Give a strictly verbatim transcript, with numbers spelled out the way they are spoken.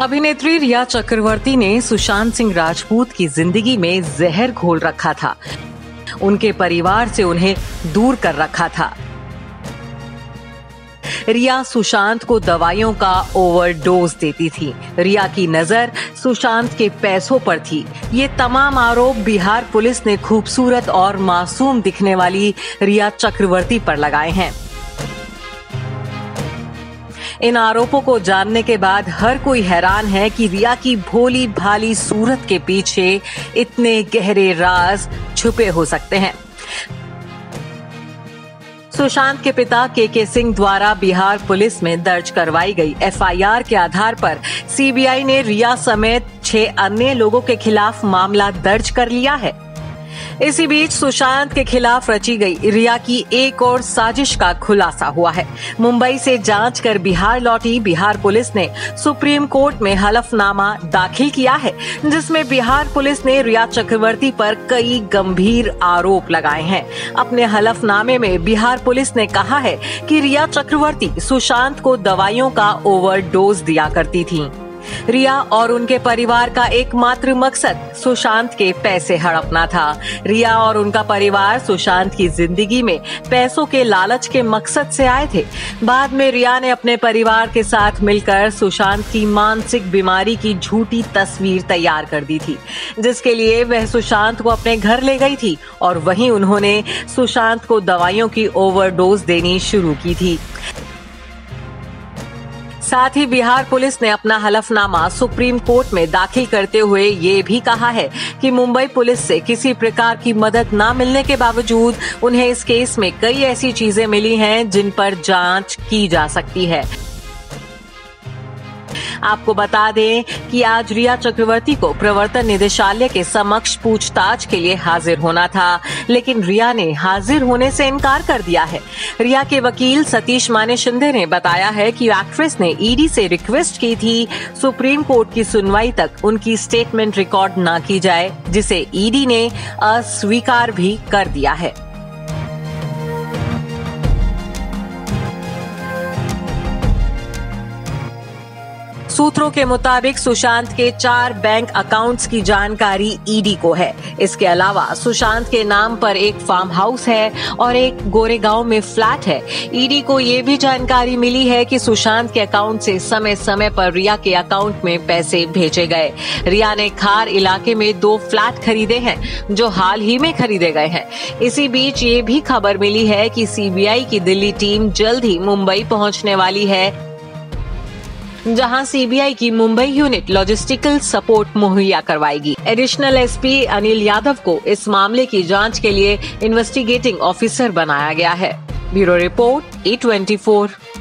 अभिनेत्री रिया चक्रवर्ती ने सुशांत सिंह राजपूत की जिंदगी में जहर घोल रखा था, उनके परिवार से उन्हें दूर कर रखा था। रिया सुशांत को दवाइयों का ओवरडोज देती थी। रिया की नजर सुशांत के पैसों पर थी। ये तमाम आरोप बिहार पुलिस ने खूबसूरत और मासूम दिखने वाली रिया चक्रवर्ती पर लगाए हैं। इन आरोपों को जानने के बाद हर कोई हैरान है कि रिया की भोली भाली सूरत के पीछे इतने गहरे राज छुपे हो सकते हैं। सुशांत के पिता के के सिंह द्वारा बिहार पुलिस में दर्ज करवाई गई एफ आई आर के आधार पर सी बी आई ने रिया समेत छह अन्य लोगों के खिलाफ मामला दर्ज कर लिया है। इसी बीच सुशांत के खिलाफ रची गई रिया की एक और साजिश का खुलासा हुआ है। मुंबई से जांच कर बिहार लौटी बिहार पुलिस ने सुप्रीम कोर्ट में हलफनामा दाखिल किया है, जिसमें बिहार पुलिस ने रिया चक्रवर्ती पर कई गंभीर आरोप लगाए हैं। अपने हलफनामे में बिहार पुलिस ने कहा है कि रिया चक्रवर्ती सुशांत को दवाइयों का ओवरडोज दिया करती थी। रिया और उनके परिवार का एकमात्र मकसद सुशांत के पैसे हड़पना था। रिया और उनका परिवार सुशांत की जिंदगी में पैसों के लालच के मकसद से आए थे। बाद में रिया ने अपने परिवार के साथ मिलकर सुशांत की मानसिक बीमारी की झूठी तस्वीर तैयार कर दी थी, जिसके लिए वह सुशांत को अपने घर ले गई थी और वहीं उन्होंने सुशांत को दवाइयों की ओवरडोज देनी शुरू की थी। साथ ही बिहार पुलिस ने अपना हलफनामा सुप्रीम कोर्ट में दाखिल करते हुए ये भी कहा है कि मुंबई पुलिस से किसी प्रकार की मदद न मिलने के बावजूद उन्हें इस केस में कई ऐसी चीजें मिली हैं जिन पर जांच की जा सकती है। आपको बता दें कि आज रिया चक्रवर्ती को प्रवर्तन निदेशालय के समक्ष पूछताछ के लिए हाजिर होना था, लेकिन रिया ने हाजिर होने से इनकार कर दिया है। रिया के वकील सतीश माने शिंदे ने बताया है कि एक्ट्रेस ने ई डी से रिक्वेस्ट की थी सुप्रीम कोर्ट की सुनवाई तक उनकी स्टेटमेंट रिकॉर्ड ना की जाए, जिसे ई डी ने अस्वीकार भी कर दिया है। सूत्रों के मुताबिक सुशांत के चार बैंक अकाउंट्स की जानकारी ई डी को है। इसके अलावा सुशांत के नाम पर एक फार्म हाउस है और एक गोरेगांव में फ्लैट है। ई डी को ये भी जानकारी मिली है कि सुशांत के अकाउंट से समय समय पर रिया के अकाउंट में पैसे भेजे गए। रिया ने खार इलाके में दो फ्लैट खरीदे हैं जो हाल ही में खरीदे गए हैं। इसी बीच ये भी खबर मिली है कि सी बी आई की दिल्ली टीम जल्द ही मुंबई पहुँचने वाली है, जहां सी बी आई की मुंबई यूनिट लॉजिस्टिकल सपोर्ट मुहैया करवाएगी। Additional S P Anil Yadav को इस मामले की जांच के लिए इन्वेस्टिगेटिंग ऑफिसर बनाया गया है। Bureau report E twenty four.